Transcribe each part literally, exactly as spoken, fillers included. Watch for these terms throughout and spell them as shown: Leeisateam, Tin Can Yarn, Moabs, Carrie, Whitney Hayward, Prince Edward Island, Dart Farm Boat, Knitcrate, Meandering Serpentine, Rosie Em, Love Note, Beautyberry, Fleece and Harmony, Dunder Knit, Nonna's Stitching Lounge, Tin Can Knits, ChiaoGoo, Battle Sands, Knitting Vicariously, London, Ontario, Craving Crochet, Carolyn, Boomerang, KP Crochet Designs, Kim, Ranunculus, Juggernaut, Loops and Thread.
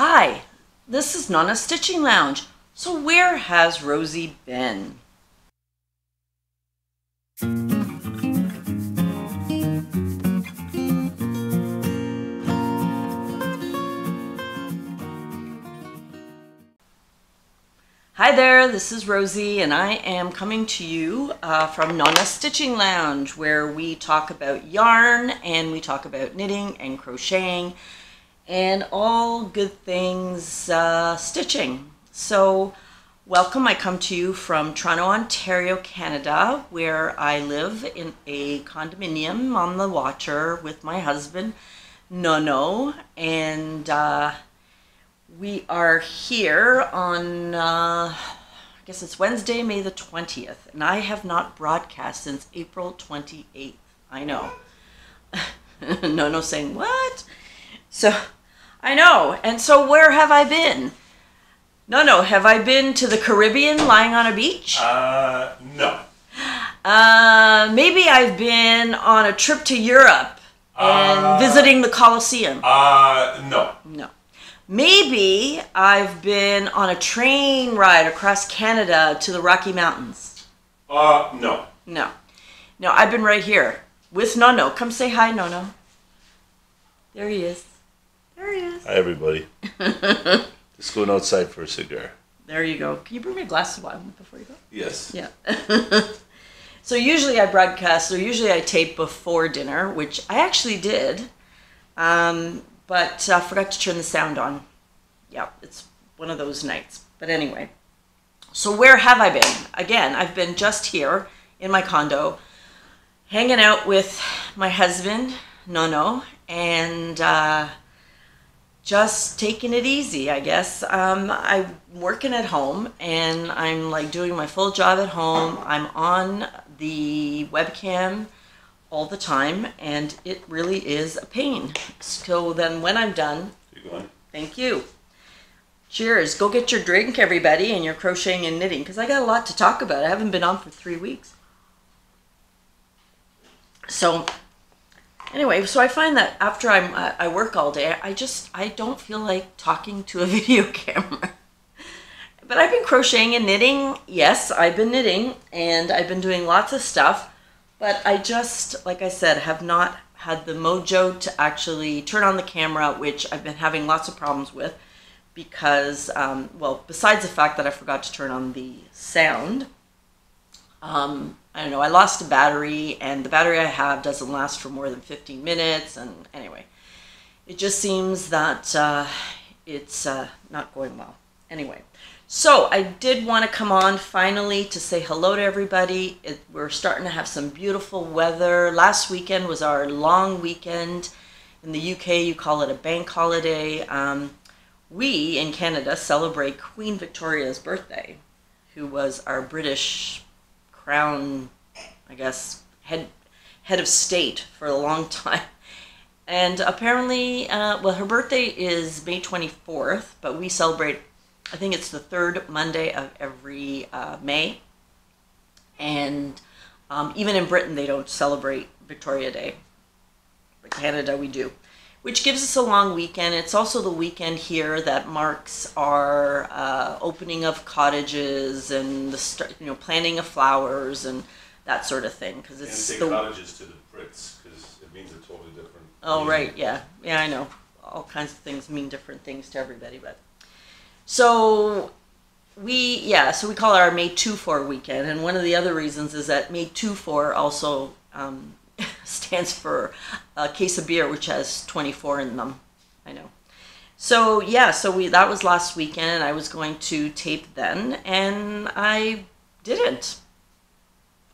Hi, this is Nonna's Stitching Lounge. So where has Rosie been? Hi there, this is Rosie and I am coming to you uh, from Nonna's Stitching Lounge, where we talk about yarn and we talk about knitting and crocheting and all good things uh, stitching. So welcome, I come to you from Toronto, Ontario, Canada, where I live in a condominium on the water with my husband, Nono, and uh, we are here on, uh, I guess it's Wednesday, May the twentieth, and I have not broadcast since April twenty-eighth. I know. Nono saying, what? So, I know. And so where have I been? No, no. Have I been to the Caribbean lying on a beach? Uh, no. Uh, maybe I've been on a trip to Europe and uh, visiting the Colosseum. Uh, no. No. Maybe I've been on a train ride across Canada to the Rocky Mountains. Uh, no. No. No, I've been right here with Nono. Come say hi, Nono. There he is. There he is. Hi, everybody. Just going outside for a cigar. There you go. Can you bring me a glass of wine before you go? Yes. Yeah. So usually I broadcast, or usually I tape before dinner, which I actually did, um, but I uh, forgot to turn the sound on. Yeah, it's one of those nights. But anyway, so where have I been? Again, I've been just here in my condo, hanging out with my husband, Nono, and... Uh, just taking it easy, I guess. Um, I'm working at home and I'm like doing my full job at home. I'm on the webcam all the time and it really is a pain. So then when I'm done, keep going. Thank you. Cheers, go get your drink everybody and your crocheting and knitting because I got a lot to talk about. I haven't been on for three weeks. So. Anyway, so I find that after I'm, uh, I work all day, I just, I don't feel like talking to a video camera. But I've been crocheting and knitting. Yes, I've been knitting and I've been doing lots of stuff. But I just, like I said, have not had the mojo to actually turn on the camera, which I've been having lots of problems with because, um, well, besides the fact that I forgot to turn on the sound, um... I don't know, I lost a battery and the battery I have doesn't last for more than fifteen minutes, and anyway, it just seems that uh, it's uh, not going well. Anyway, so I did want to come on finally to say hello to everybody. It, we're starting to have some beautiful weather. Last weekend was our long weekend. In the U K, you call it a bank holiday. Um, we in Canada celebrate Queen Victoria's birthday, who was our British Crown, I guess, head head of state for a long time. And apparently, uh, well, her birthday is May twenty-fourth, but we celebrate, I think it's the third Monday of every uh, May. And um, even in Britain, they don't celebrate Victoria Day. But Canada, we do. Which gives us a long weekend. It's also the weekend here that marks our uh, opening of cottages and the start, you know, planting of flowers and that sort of thing. Because it's and take the cottages to the Brits because it means a totally different. Oh meaning. Right, yeah, yeah, I know. All kinds of things mean different things to everybody, but so we yeah, so we call it our May twenty-four weekend, and one of the other reasons is that May twenty-four also. Um, stands for a case of beer, which has twenty-four in them. I know. So yeah, so we that was last weekend and I was going to tape then and I didn't.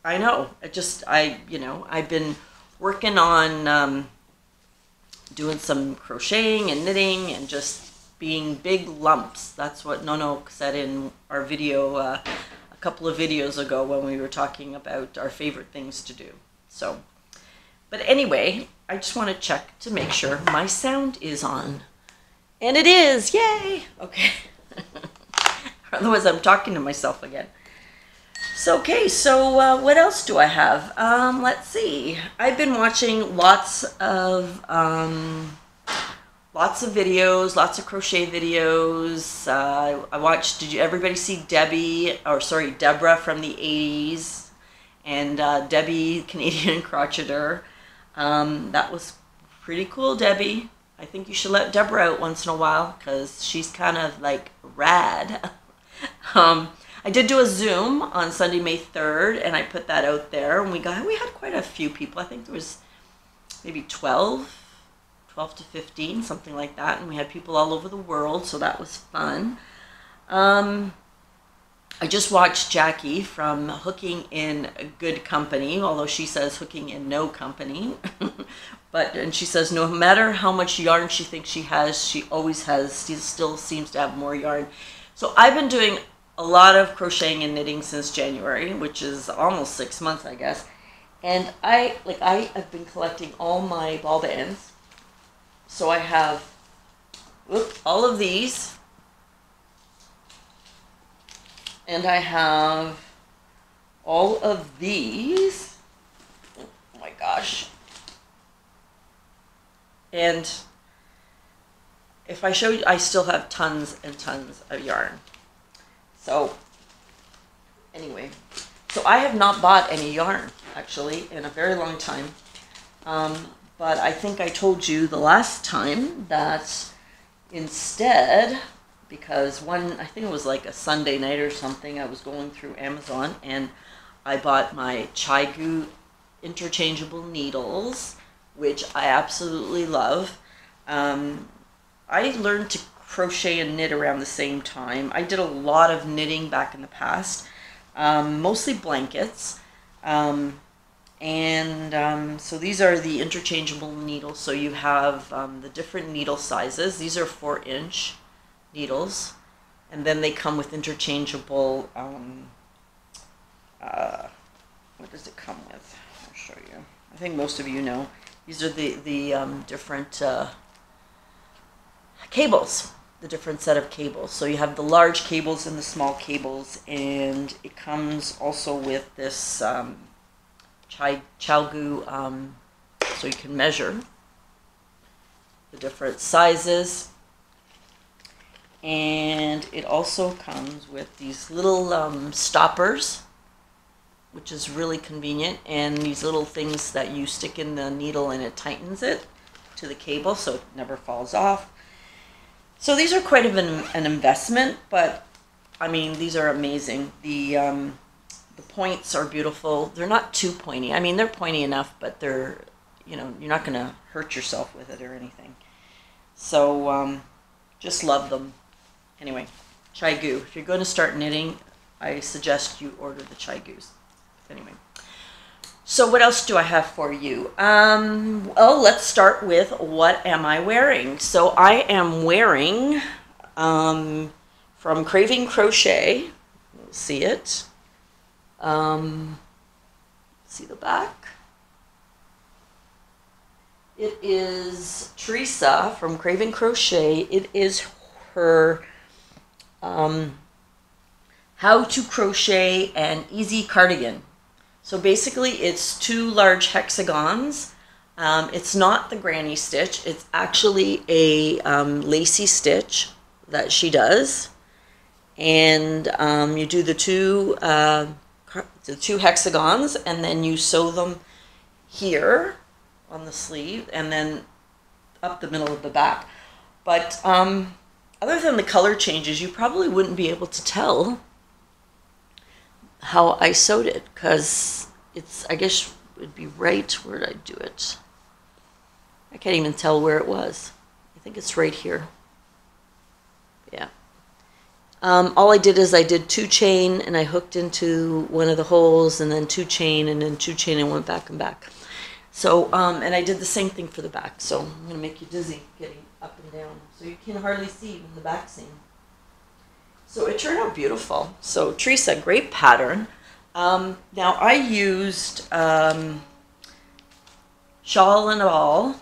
I know. I just, I, you know, I've been working on um, doing some crocheting and knitting and just being big lumps. That's what Nono said in our video uh, a couple of videos ago when we were talking about our favorite things to do. So. But anyway, I just want to check to make sure my sound is on. And it is! Yay! Okay. Otherwise, I'm talking to myself again. So, okay, so uh, what else do I have? Um, let's see. I've been watching lots of um, lots of videos, lots of crochet videos. Uh, I watched, did you, everybody see Debbie, or sorry, Deborah from the eighties? And uh, Debbie, Canadian crocheter. Um, that was pretty cool, Debbie. I think you should let Deborah out once in a while because she's kind of like rad. um, I did do a Zoom on Sunday, May third, and I put that out there, and we got, we had quite a few people. I think there was maybe twelve, twelve to fifteen, something like that, and we had people all over the world, so that was fun. Um, I just watched Jackie from Hooking in Good Company, although she says Hooking in No Company. But, and she says, no matter how much yarn she thinks she has, she always has, she still seems to have more yarn. So I've been doing a lot of crocheting and knitting since January, which is almost six months, I guess. And I, like, I have been collecting all my ball bands. So I have, whoop, all of these. And I have all of these. Oh my gosh. And if I show you, I still have tons and tons of yarn. So anyway, so I have not bought any yarn actually in a very long time. Um, but I think I told you the last time that instead, because one, I think it was like a Sunday night or something, I was going through Amazon and I bought my ChiaoGoo interchangeable needles, which I absolutely love. Um, I learned to crochet and knit around the same time. I did a lot of knitting back in the past, um, mostly blankets. Um, and um, so these are the interchangeable needles. So you have um, the different needle sizes. These are four inch needles, and then they come with interchangeable, um, uh, what does it come with? I'll show you. I think most of you know. These are the, the um, different uh, cables, the different set of cables. So you have the large cables and the small cables, and it comes also with this um, ChiaoGoo, um, so you can measure the different sizes. And it also comes with these little um, stoppers, which is really convenient, and these little things that you stick in the needle and it tightens it to the cable so it never falls off. So these are quite of an, an investment, but I mean, these are amazing. The, um, the points are beautiful. They're not too pointy. I mean, they're pointy enough, but they're, you know, you're not gonna hurt yourself with it or anything. So um, just love them. Anyway, ChiaoGoo. If you're going to start knitting, I suggest you order the ChiaoGoos. Anyway, so what else do I have for you? Um, well, let's start with what am I wearing. So I am wearing um, from Craving Crochet. You'll see it. Um, see the back? It is Teresa from Craving Crochet. It is her... Um, how to crochet an easy cardigan. So basically it's two large hexagons. Um, it's not the granny stitch. It's actually a um, lacy stitch that she does. And um, you do the two, uh, the two hexagons, and then you sew them here on the sleeve and then up the middle of the back. But um, other than the color changes, you probably wouldn't be able to tell how I sewed it, because it's, I guess it would be right, where did I do it? I can't even tell where it was. I think it's right here. Yeah. Um, all I did is I did two chain and I hooked into one of the holes, and then two chain and then two chain and went back and back. So, um, and I did the same thing for the back. So I'm going to make you dizzy getting up and down. So you can hardly see even the back seam. So it turned out beautiful. So Teresa, great pattern. Um, now I used um, Shawl and Ball.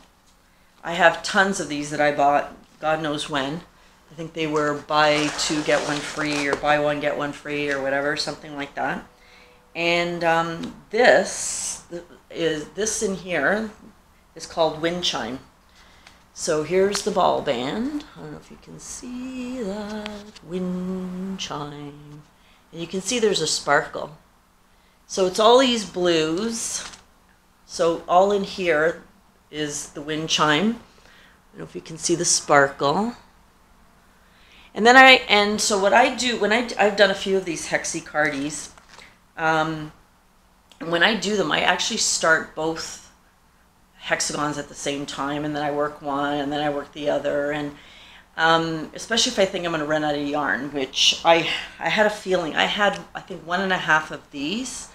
I have tons of these that I bought, God knows when. I think they were buy two, get one free, or buy one, get one free, or whatever, something like that. And um, this, is, this in here is called Wind Chime. So here's the ball band. I don't know if you can see that. Wind Chime. And you can see there's a sparkle. So it's all these blues. So all in here is the Wind Chime. I don't know if you can see the sparkle. And then I, and so what I do, when I, I've done a few of these hexicardies, um, when I do them, I actually start both hexagons at the same time, and then I work one, and then I work the other, and um, especially if I think I'm going to run out of yarn, which I, I had a feeling, I had, I think, one and a half of these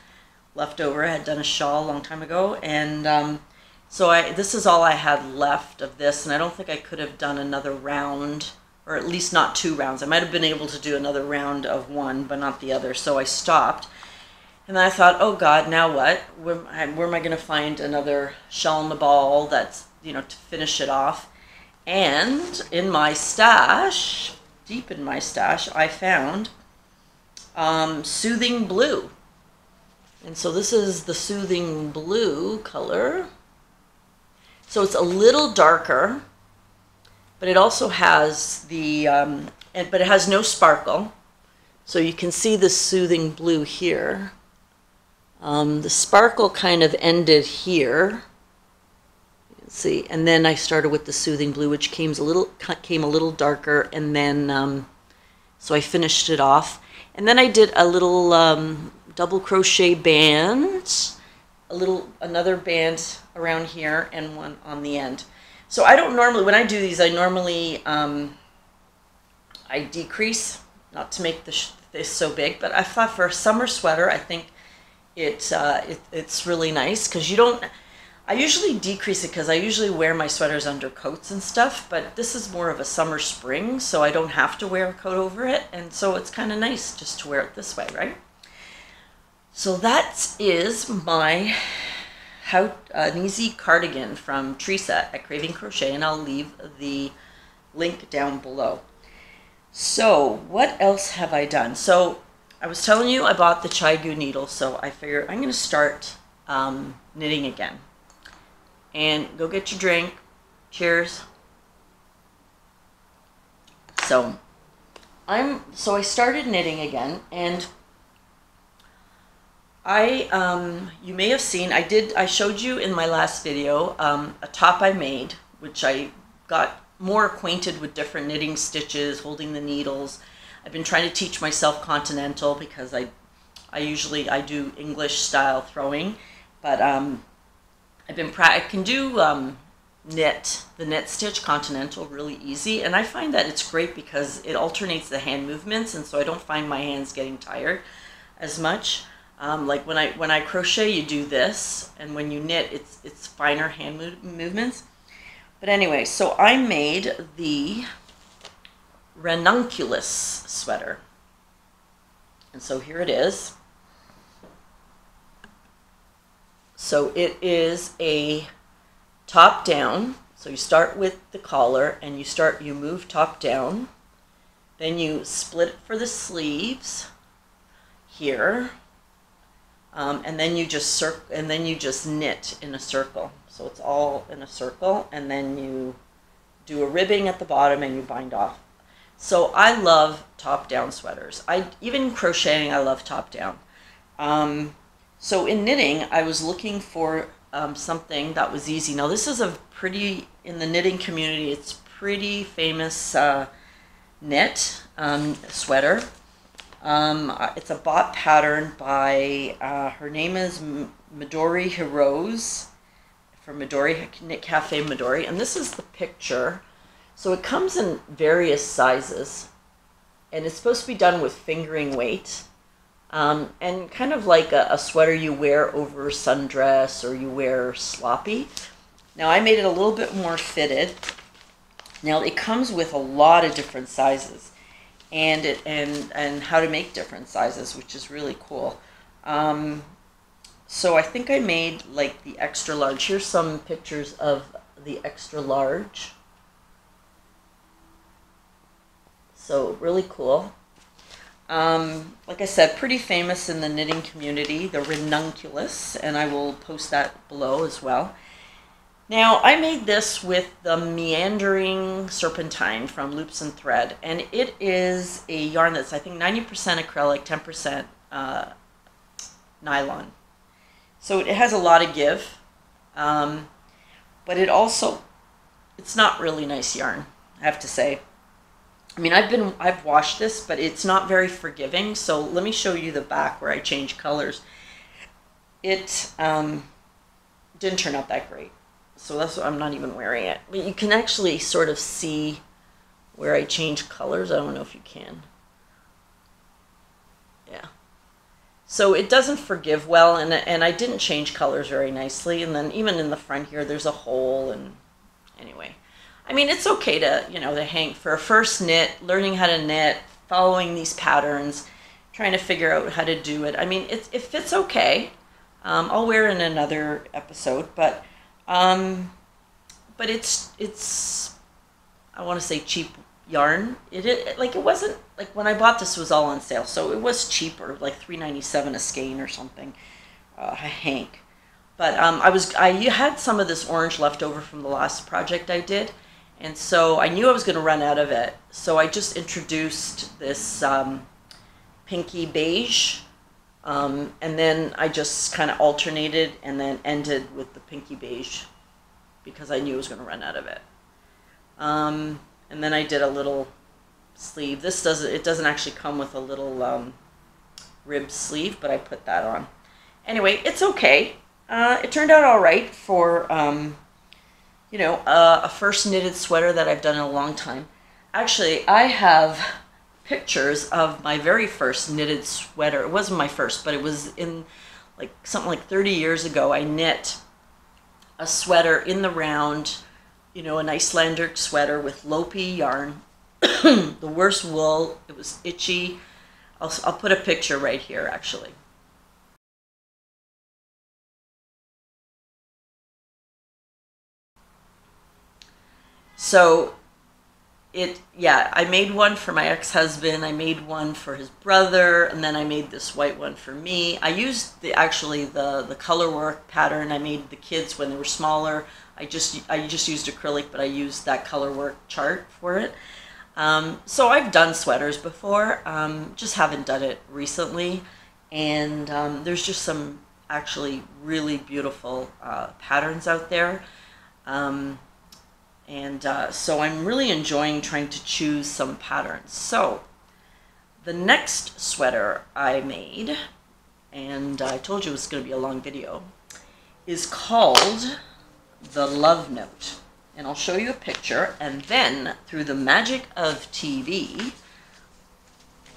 left over. I had done a shawl a long time ago, and um, so I, this is all I had left of this, and I don't think I could have done another round, or at least not two rounds. I might have been able to do another round of one, but not the other, so I stopped. And then I thought, oh God, now what? Where, where am I gonna find another shawl and ball that's, you know, to finish it off? And in my stash, deep in my stash, I found um, Soothing Blue. And so this is the Soothing Blue color. So it's a little darker, but it also has the, um, and, but it has no sparkle. So you can see the Soothing Blue here. Um, the sparkle kind of ended here. Let's see, and then I started with the Soothing Blue, which came a little, came a little darker, and then, um, so I finished it off. And then I did a little um, double crochet band, a little, another band around here, and one on the end. So I don't normally, when I do these, I normally, um, I decrease, not to make this, this so big, but I thought for a summer sweater, I think it, uh, it it's really nice, because you don't, I usually decrease it because I usually wear my sweaters under coats and stuff, but this is more of a summer spring, so I don't have to wear a coat over it, and so it's kind of nice just to wear it this way, right? So that is my... How, uh, an easy cardigan from Teresa at Craving Crochet, and I'll leave the link down below. So what else have I done? So I was telling you I bought the ChiaoGoo needle, so I figured I'm going to start um, knitting again. And go get your drink. Cheers. So I'm so I started knitting again, and I, um, you may have seen, I did, I showed you in my last video um, a top I made, which I got more acquainted with different knitting stitches, holding the needles. I've been trying to teach myself continental because I, I usually, I do English style throwing, but um, I've been, pra I can do um, knit, the knit stitch continental really easy, and I find that it's great because it alternates the hand movements, and so I don't find my hands getting tired as much. Um, like when I when I crochet, you do this, and when you knit, it's it's finer hand mo movements. But anyway, so I made the Ranunculus sweater, and so here it is. So it is a top down. So you start with the collar, and you start you move top down, then you split for the sleeves here. Um, and then you just circle, and then you just knit in a circle. So it's all in a circle, and then you do a ribbing at the bottom and you bind off. So I love top-down sweaters. I even crocheting, I love top-down. Um, so in knitting, I was looking for um, something that was easy. Now this is a pretty, in the knitting community, it's pretty famous uh, knit um, sweater. Um, it's a bot pattern by, uh, her name is Midori Heroes from Midori Knit Cafe Midori, and this is the picture. So it comes in various sizes, and it's supposed to be done with fingering weight, um, and kind of like a, a sweater you wear over sundress or you wear sloppy. Now I made it a little bit more fitted. Now it comes with a lot of different sizes. And it and and how to make different sizes, which is really cool. Um, so I think I made like the extra large. Here's some pictures of the extra large. So really cool. Um, like I said, pretty famous in the knitting community, the Ranunculus, and I will post that below as well. Now, I made this with the Meandering Serpentine from Loops and Thread, and it is a yarn that's, I think, ninety percent acrylic, ten percent uh, nylon. So it has a lot of give, um, but it also, it's not really nice yarn, I have to say. I mean, I've been, I've washed this, but it's not very forgiving. So let me show you the back where I changed colors. It um, didn't turn out that great. So that's why I'm not even wearing it. But you can actually sort of see where I change colors. I don't know if you can. Yeah. So it doesn't forgive well, and, and I didn't change colors very nicely. And then even in the front here, there's a hole. And anyway, I mean, it's okay to, you know, to hang for a first knit, learning how to knit, following these patterns, trying to figure out how to do it. I mean, it, it fits okay. Um, I'll wear it in another episode, but... Um, but it's, it's, I want to say cheap yarn. It, it, like, it wasn't, like, when I bought this, it was all on sale, so it was cheaper, like three ninety-seven a skein or something, uh, a hank. But, um, I was, I had some of this orange left over from the last project I did, and so I knew I was going to run out of it, so I just introduced this, um, pinky beige. Um, and then I just kind of alternated and then ended with the pinky beige because I knew I was going to run out of it. Um, and then I did a little sleeve. This doesn't, it doesn't actually come with a little um, rib sleeve, but I put that on. Anyway, it's okay. Uh, it turned out all right for, um, you know, uh, a first knitted sweater that I've done in a long time. Actually, I have... pictures of my very first knitted sweater. It wasn't my first, but it was in like something like thirty years ago. I knit a sweater in the round, you know, an Icelandic sweater with Lopi yarn, the worst wool. It was itchy. I'll, I'll put a picture right here actually. So It, yeah, I made one for my ex-husband, I made one for his brother, and then I made this white one for me. I used the actually the the color work pattern I made the kids when they were smaller. I just I just used acrylic, but I used that color work chart for it. Um, so I've done sweaters before, um, just haven't done it recently, and um, there's just some actually really beautiful uh, patterns out there. Um, And uh, so I'm really enjoying trying to choose some patterns. So the next sweater I made, and I told you it was going to be a long video, is called the Love Note. And I'll show you a picture, and then through the magic of T V,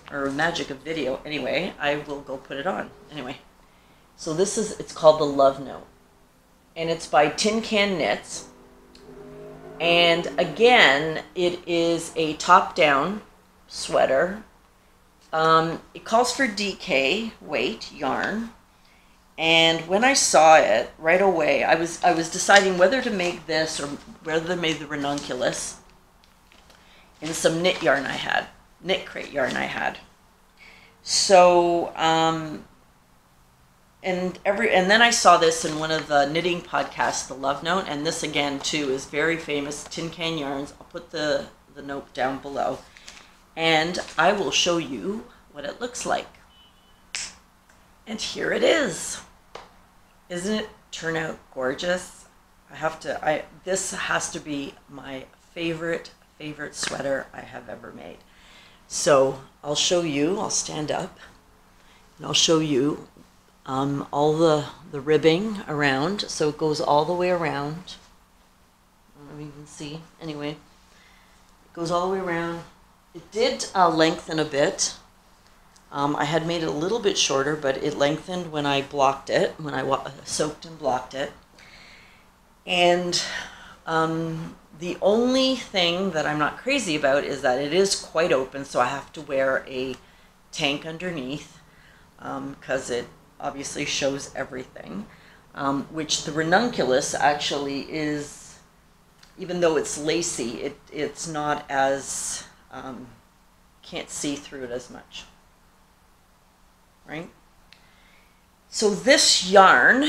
or magic of video anyway, I will go put it on. Anyway, so this is, it's called the Love Note. And it's by Tin Can Knits. And again, it is a top-down sweater. Um, it calls for D K weight yarn. And when I saw it right away, I was I was deciding whether to make this or whether to make the Ranunculus in some knit yarn I had, Knitcrate yarn I had. So um, And every and then I saw this in one of the knitting podcasts, the Love Note, and this again too is very famous, Tin Can Yarns. I'll put the, the note down below, and I will show you what it looks like. And here it is. Isn't it turn out gorgeous? I have to I this has to be my favorite, favorite sweater I have ever made. So I'll show you, I'll stand up and I'll show you Um, all the, the ribbing around, so it goes all the way around. I don't know if you can see. Anyway, it goes all the way around. It did uh, lengthen a bit. Um, I had made it a little bit shorter, but it lengthened when I blocked it, when I wa soaked and blocked it. And um, the only thing that I'm not crazy about is that it is quite open, so I have to wear a tank underneath because um, it obviously shows everything, um, which the Ranunculus actually is, even though it's lacy, it, it's not as, um, can't see through it as much, right? So this yarn,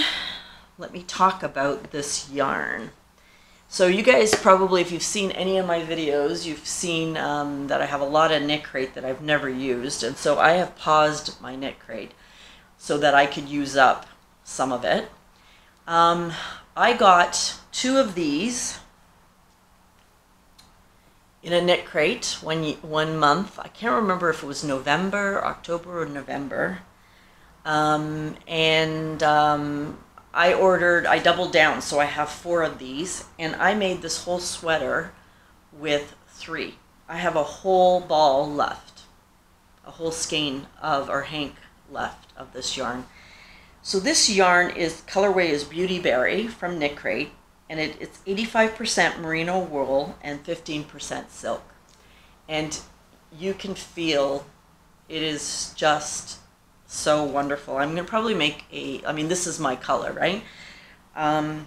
let me talk about this yarn. So you guys probably, if you've seen any of my videos, you've seen um, that I have a lot of Knitcrate that I've never used. And so I have paused my Knitcrate so that I could use up some of it. Um, I got two of these in a Knitcrate one, one month. I can't remember if it was November, October or November. Um, and... Um, I ordered, I doubled down, so I have four of these, and I made this whole sweater with three. I have a whole ball left, a whole skein of, or hank left of this yarn. So this yarn is, colorway is Beautyberry from Knitcrate, and it, it's eighty-five percent merino wool and fifteen percent silk. And you can feel it is just so wonderful. I'm gonna probably make a, I mean, this is my color, right? Um,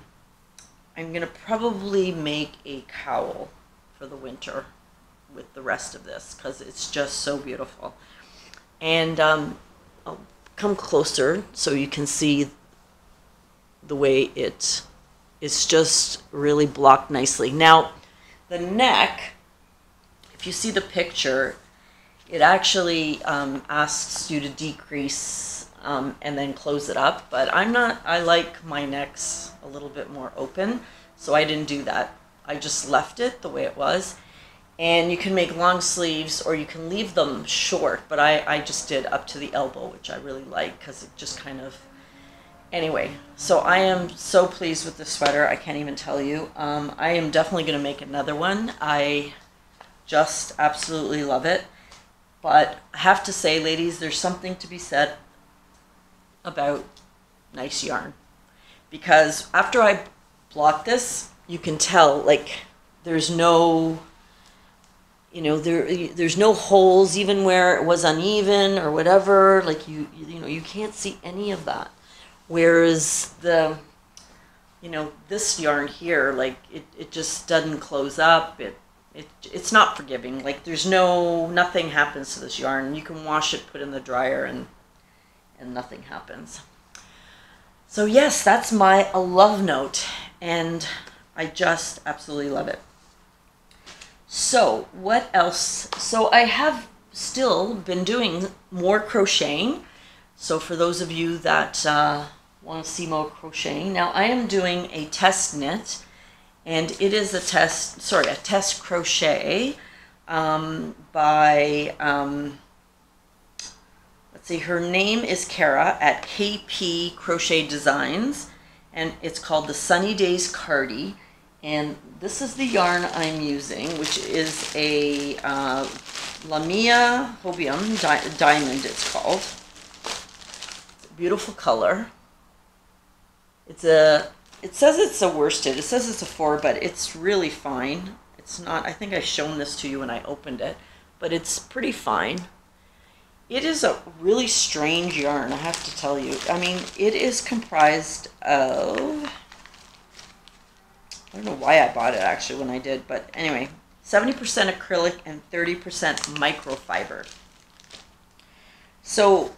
I'm gonna probably make a cowl for the winter with the rest of this because it's just so beautiful. And um, I'll come closer so you can see the way it is just really blocked nicely. Now, the neck, if you see the picture, it actually um, asks you to decrease um, and then close it up, but I'm not, I like my necks a little bit more open, so I didn't do that. I just left it the way it was. And you can make long sleeves or you can leave them short, but I, I just did up to the elbow, which I really like because it just kind of, anyway. So I am so pleased with this sweater, I can't even tell you. Um, I am definitely gonna make another one. I just absolutely love it. But I have to say, ladies, there's something to be said about nice yarn. Because after I block this, you can tell, like, there's no, you know, there there's no holes, even where it was uneven or whatever. Like, you, you know, you can't see any of that. Whereas the, you know, this yarn here, like, it, it just doesn't close up. It It, it's not forgiving. Like, there's no, nothing happens to this yarn. You can wash it, put it in the dryer, and and nothing happens. So yes, that's my Love Note, and I just absolutely love it. So what else? So I have still been doing more crocheting. So for those of you that uh, want to see more crocheting, now I am doing a test knit. And it is a test, sorry, a test crochet um, by, um, let's see, her name is Kara at K P Crochet Designs. And it's called the Sunny Days Cardi. And this is the yarn I'm using, which is a uh, Lamia Hobium di Diamond, it's called. It's a beautiful color. It's a... It says it's a worsted. It says it's a four, but it's really fine. It's not, I think I've shown this to you when I opened it, but it's pretty fine. It is a really strange yarn, I have to tell you. I mean, it is comprised of, I don't know why I bought it actually when I did, but anyway, seventy percent acrylic and thirty percent microfiber. So,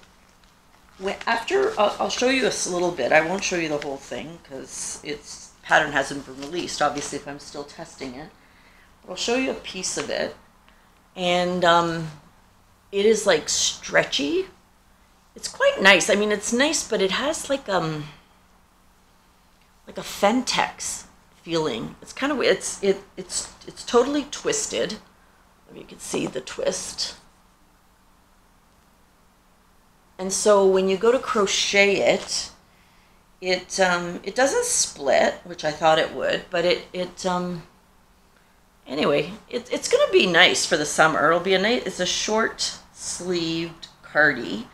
after, I'll show you a little bit. I won't show you the whole thing because its pattern hasn't been released, obviously, if I'm still testing it. But I'll show you a piece of it. And um, it is like stretchy. It's quite nice. I mean, it's nice, but it has like um like a Fentex feeling. It's kind of, it's it it's it's totally twisted. You can see the twist. And so when you go to crochet it, it um, it doesn't split, which I thought it would, but it, it um, anyway, it, it's going to be nice for the summer. It'll be a nice, it's a short sleeved cardi.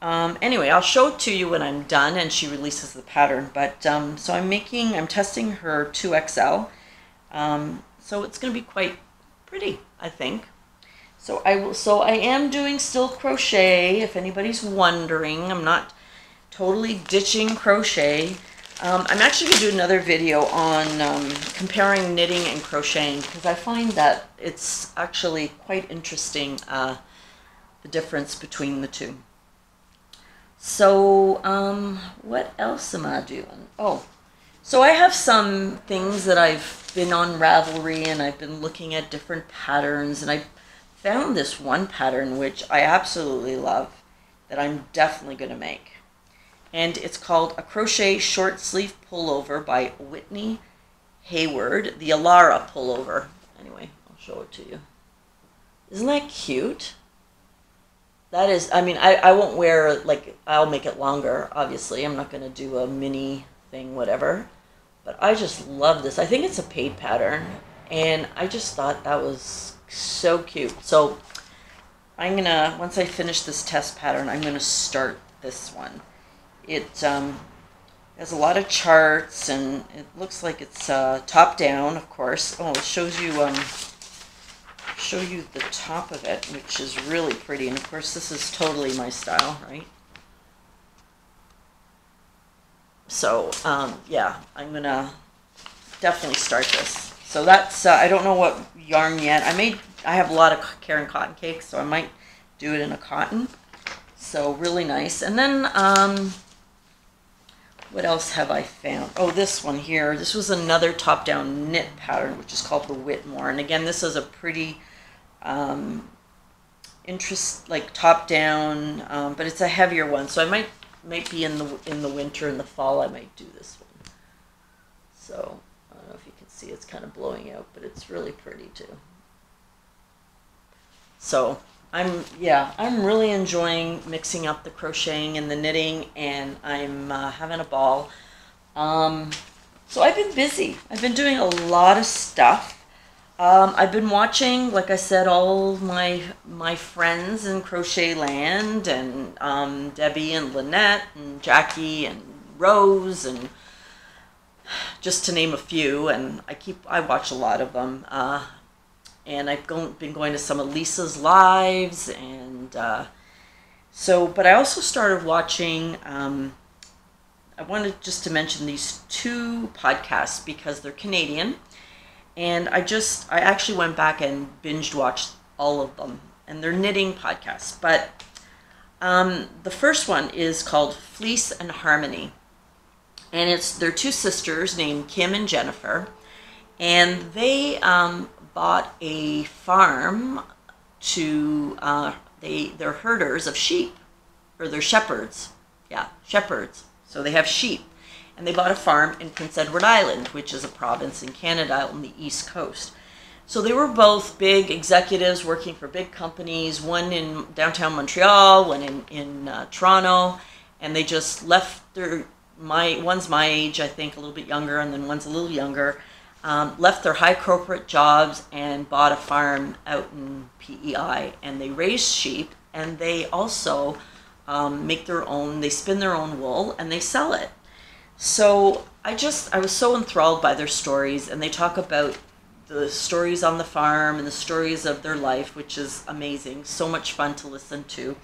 Um, anyway, I'll show it to you when I'm done and she releases the pattern. But um, so I'm making, I'm testing her two X L. Um, so it's going to be quite pretty, I think. So I will, so I am doing still crochet, if anybody's wondering. I'm not totally ditching crochet. Um, I'm actually going to do another video on um, comparing knitting and crocheting because I find that it's actually quite interesting, uh, the difference between the two. So um, what else am I doing? Oh, So I have some things that I've been on Ravelry and I've been looking at different patterns, and I found this one pattern which I absolutely love that I'm definitely going to make. And it's called A Crochet Short Sleeve Pullover by Whitney Hayward, the Alara pullover. Anyway, I'll show it to you. Isn't that cute? That is, I mean, I, I won't wear, like, I'll make it longer, obviously. I'm not going to do a mini thing, whatever. But I just love this. I think it's a paid pattern. And I just thought that was so cute. So I'm going to, once I finish this test pattern, I'm going to start this one. It um, has a lot of charts, and it looks like it's uh, top down, of course. Oh, it shows you... Um, show you the top of it, which is really pretty, and of course this is totally my style, right? So um, yeah, I'm gonna definitely start this. So that's uh, I don't know what yarn yet. I made I have a lot of Karen cotton cakes, so I might do it in a cotton. So really nice. And then um, what else have I found? Oh, this one here. This was another top-down knit pattern, which is called the Whitmore. And again, this is a pretty um, interest, like top-down, um, but it's a heavier one. So I might might be in the in the winter, in the fall. I might do this one. So I don't know if you can see, it's kind of blowing out, but it's really pretty too. So I'm yeah, I'm really enjoying mixing up the crocheting and the knitting, and I'm uh, having a ball. Um, so I've been busy. I've been doing a lot of stuff. Um, I've been watching, like I said, all my my friends in Crochet Land, and um, Debbie and Lynette and Jackie and Rose, and just to name a few. And I keep I watch a lot of them. Uh, And I've been going to some of Lisa's lives, and uh, so, but I also started watching, um, I wanted just to mention these two podcasts because they're Canadian, and I just, I actually went back and binge watched all of them, and they're knitting podcasts. But um, the first one is called Fleece and Harmony, and it's, they're two sisters named Kim and Jennifer, and they, um, bought a farm to, uh, they, they're herders of sheep, or they're shepherds. Yeah, shepherds. So they have sheep. And they bought a farm in Prince Edward Island, which is a province in Canada on the East Coast. So they were both big executives working for big companies, one in downtown Montreal, one in, in uh, Toronto, and they just left their, my, one's my age, I think, a little bit younger, and then one's a little younger. Um, left their high corporate jobs and bought a farm out in P E I, and they raise sheep, and they also um, make their own, they spin their own wool and they sell it. So I just, I was so enthralled by their stories, and they talk about the stories on the farm and the stories of their life, which is amazing, so much fun to listen to.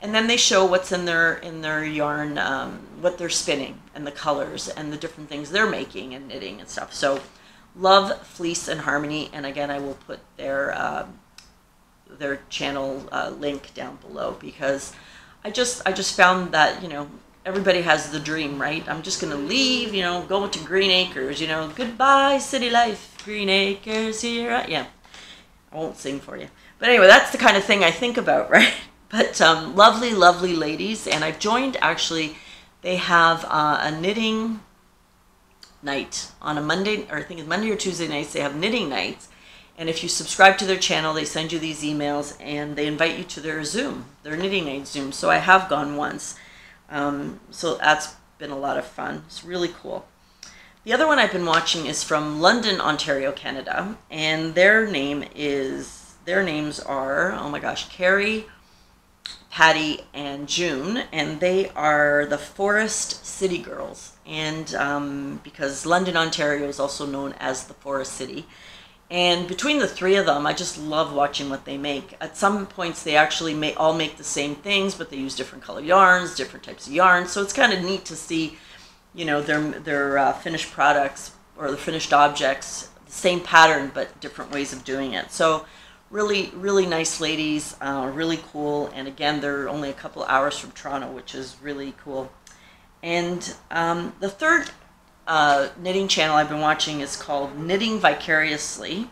And then they show what's in their in their yarn, um, what they're spinning, and the colors and the different things they're making and knitting and stuff. So love Fleece and Harmony, and again, I will put their uh, their channel uh, link down below, because I just I just found that, you know, everybody has the dream, right? I'm just gonna leave, you know, go to Green Acres, you know, goodbye city life, Green Acres here. I, yeah, I won't sing for you, but anyway, that's the kind of thing I think about, right? But um, lovely, lovely ladies, and I've joined. Actually, they have uh, a knitting night on a Monday, or I think it's Monday or Tuesday nights. They have knitting nights, and if you subscribe to their channel, they send you these emails and they invite you to their Zoom, their knitting night Zoom. So I have gone once, um, so that's been a lot of fun. It's really cool. The other one I've been watching is from London, Ontario, Canada, and their name is their names are oh my gosh, Carrie, Patty, and June, and they are the Forest City Girls, and um, because London, Ontario is also known as the Forest City, and between the three of them, I just love watching what they make. At some points, they actually may all make the same things, but they use different color yarns, different types of yarns, so it's kind of neat to see, you know, their, their uh, finished products, or the finished objects, the same pattern, but different ways of doing it. So really, really nice ladies, uh, really cool, and again, they're only a couple hours from Toronto, which is really cool. And um, the third uh, knitting channel I've been watching is called Knitting Vicariously.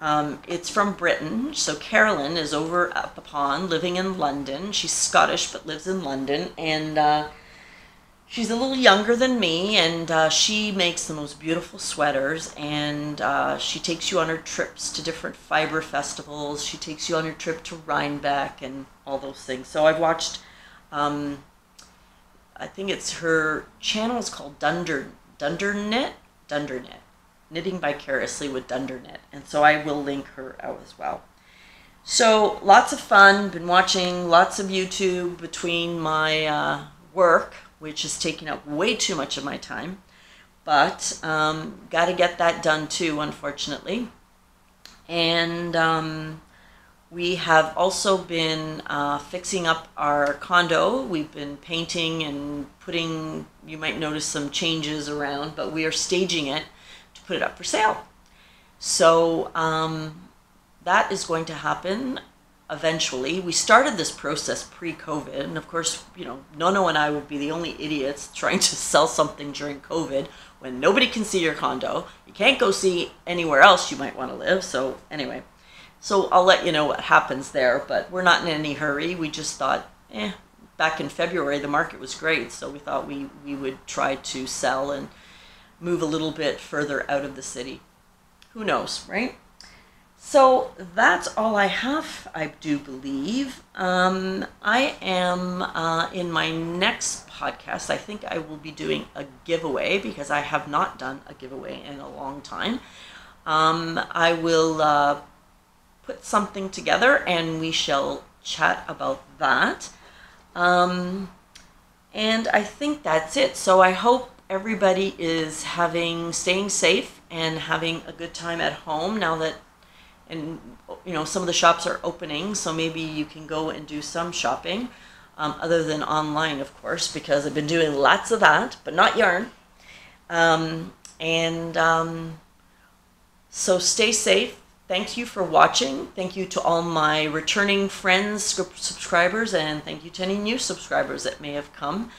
Um, it's from Britain. So Carolyn is over up upon living in London. She's Scottish but lives in London, and uh, she's a little younger than me, and uh, she makes the most beautiful sweaters, and uh, she takes you on her trips to different fiber festivals. She takes you on her trip to Rhinebeck and all those things. So I've watched, um, I think it's her channel is called Dunder, Dunder Knit? Dunder Knit. Knitting Vicariously with Dunder Knit, and so I will link her out as well. So lots of fun, been watching lots of YouTube between my uh, work, which is taking up way too much of my time, but um, got to get that done too, unfortunately. And um, we have also been uh, fixing up our condo. We've been painting and putting, you might notice some changes around, but we are staging it to put it up for sale. So um, that is going to happen eventually. We started this process pre-COVID, and of course, you know, Nono and I would be the only idiots trying to sell something during COVID when nobody can see your condo. You can't go see anywhere else you might want to live. So anyway, so I'll let you know what happens there, but we're not in any hurry. We just thought, eh, back in February, the market was great. So we thought we, we would try to sell and move a little bit further out of the city. Who knows, right? So that's all I have, I do believe. Um, I am uh, in my next podcast, I think I will be doing a giveaway because I have not done a giveaway in a long time. Um, I will uh, put something together and we shall chat about that. Um, and I think that's it. So I hope everybody is having, staying safe and having a good time at home now that, and you know, some of the shops are opening, so maybe you can go and do some shopping, um, other than online, of course, because I've been doing lots of that, but not yarn. Um, and um, so stay safe. Thank you for watching. Thank you to all my returning friends, subscribers, and thank you to any new subscribers that may have come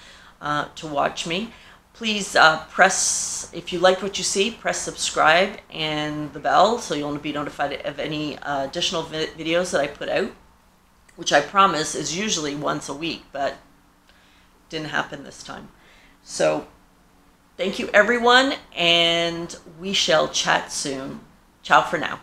uh, to watch me. Please uh, press, if you like what you see, press subscribe and the bell so you'll be notified of any uh, additional vi videos that I put out, which I promise is usually once a week, but didn't happen this time. So thank you everyone, and we shall chat soon. Ciao for now.